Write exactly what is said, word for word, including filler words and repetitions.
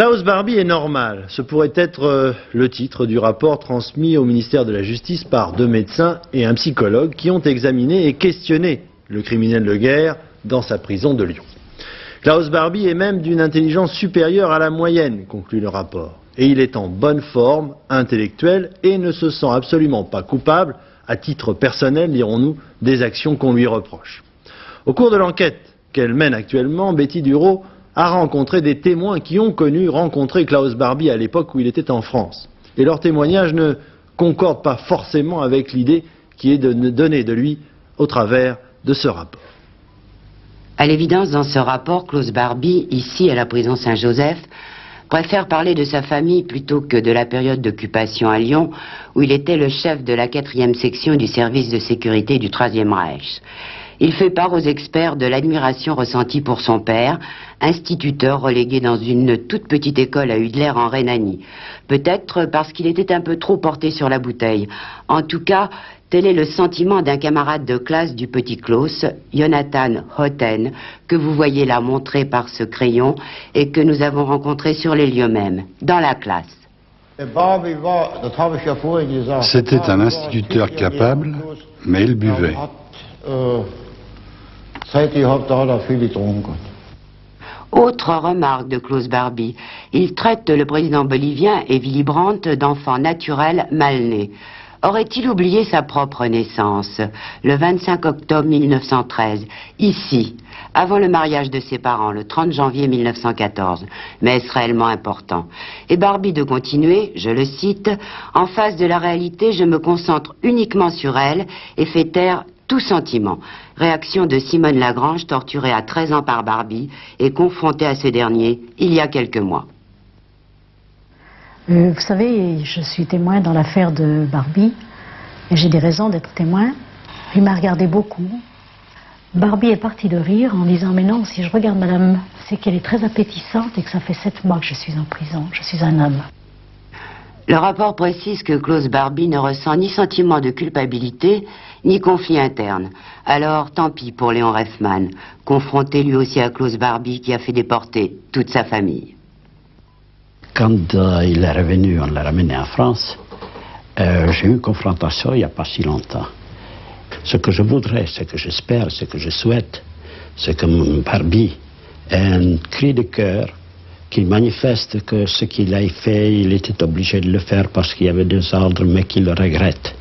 Klaus Barbie est normal. Ce pourrait être le titre du rapport transmis au ministère de la Justice par deux médecins et un psychologue qui ont examiné et questionné le criminel de guerre dans sa prison de Lyon. Klaus Barbie est même d'une intelligence supérieure à la moyenne, conclut le rapport. Et il est en bonne forme intellectuelle et ne se sent absolument pas coupable, à titre personnel, dirons-nous, des actions qu'on lui reproche. Au cours de l'enquête qu'elle mène actuellement, Betty Durot a rencontré des témoins qui ont connu, rencontré Klaus Barbie à l'époque où il était en France. Et leurs témoignages ne concordent pas forcément avec l'idée qui est donnée de lui au travers de ce rapport. À l'évidence, dans ce rapport, Klaus Barbie, ici à la prison Saint-Joseph, préfère parler de sa famille plutôt que de la période d'occupation à Lyon, où il était le chef de la quatrième section du service de sécurité du troisième Reich. Il fait part aux experts de l'admiration ressentie pour son père, instituteur relégué dans une toute petite école à Hudler en Rhénanie. Peut-être parce qu'il était un peu trop porté sur la bouteille. En tout cas, tel est le sentiment d'un camarade de classe du petit Klaus, Jonathan Otten, que vous voyez là montré par ce crayon et que nous avons rencontré sur les lieux mêmes, dans la classe. C'était un instituteur capable, mais il buvait. Autre remarque de Klaus Barbie, il traite le président bolivien et Willy Brandt d'enfants naturels mal nés. Aurait-il oublié sa propre naissance, le vingt-cinq octobre mille neuf cent treize, ici, avant le mariage de ses parents, le trente janvier mille neuf cent quatorze? Mais est-ce réellement important? Et Barbie de continuer, je le cite, « En face de la réalité, je me concentre uniquement sur elle et fais taire tout sentiment. » Réaction de Simone Lagrange, torturée à treize ans par Barbie et confrontée à ce dernier il y a quelques mois. Euh, vous savez, je suis témoin dans l'affaire de Barbie. J'ai des raisons d'être témoin. Il m'a regardé beaucoup. Barbie est partie de rire en disant « Mais non, si je regarde madame, c'est qu'elle est très appétissante et que ça fait sept mois que je suis en prison. Je suis un homme. » Le rapport précise que Klaus Barbie ne ressent ni sentiment de culpabilité, ni conflit interne. Alors, tant pis pour Léon Reifman, confronté lui aussi à Klaus Barbie qui a fait déporter toute sa famille. Quand euh, il est revenu, on l'a ramené en France, euh, j'ai eu une confrontation il n'y a pas si longtemps. Ce que je voudrais, ce que j'espère, ce que je souhaite, c'est que Barbie ait un cri de cœur qu'il manifeste que ce qu'il a fait, il était obligé de le faire parce qu'il y avait des ordres, mais qu'il le regrette.